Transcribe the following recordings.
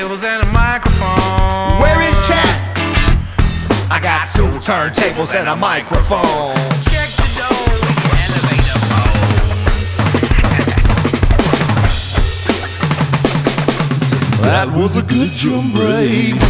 turntables and a microphone. Where is chat? I got two turntables and a microphone. Check the door, we can elevate a pole. That was a good drum break.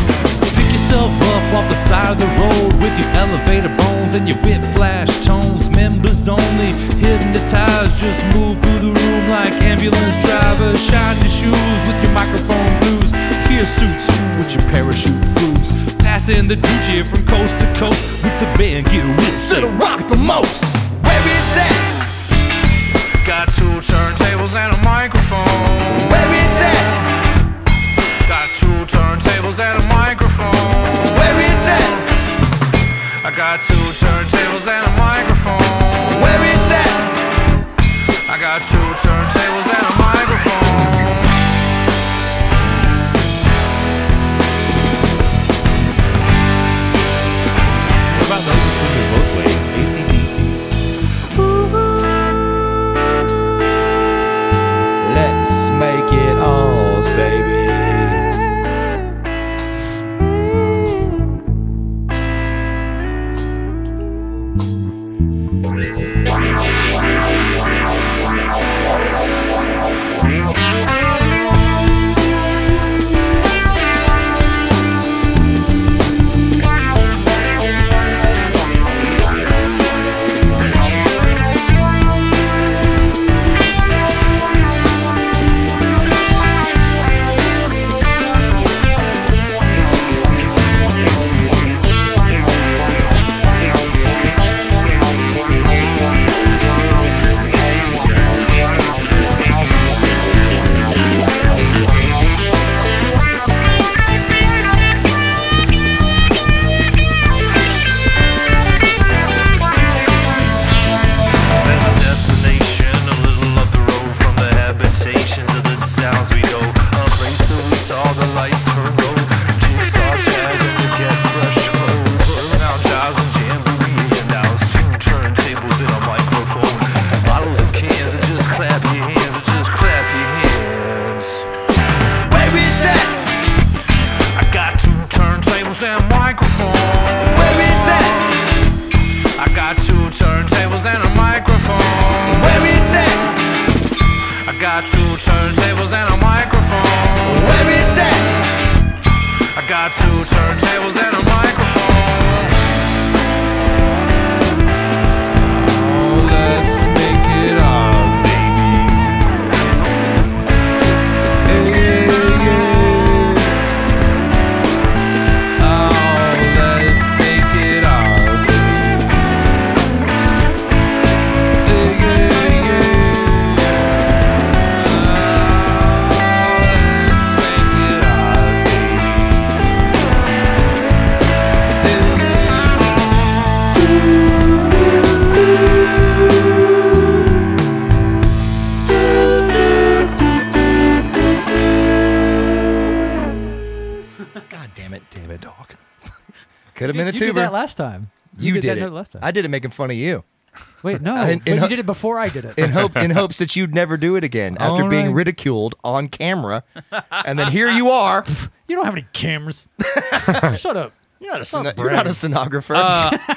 Pick yourself up off the side of the road with your elevator bones and your whiplash tones. Members only, hypnotized, just move through the room like ambulance drivers. Shine your shoes with your microphone blues. Hear suits with your parachute flutes. Passing the Ducci from coast to coast with the band, get with it, to rock the most. Where is that? Got two turntables and a microphone. Where is that? Got two turntables and a microphone. Where is that? I got two turntables and a microphone. Where is that? I got two turntables and a microphone. You did that last time. You did it last time. I did it making fun of you. Wait, no. But you did it before I did it. In hopes that you'd never do it again after being ridiculed on camera. And then here you are. You don't have any cameras. Shut up. You're not a sonographer.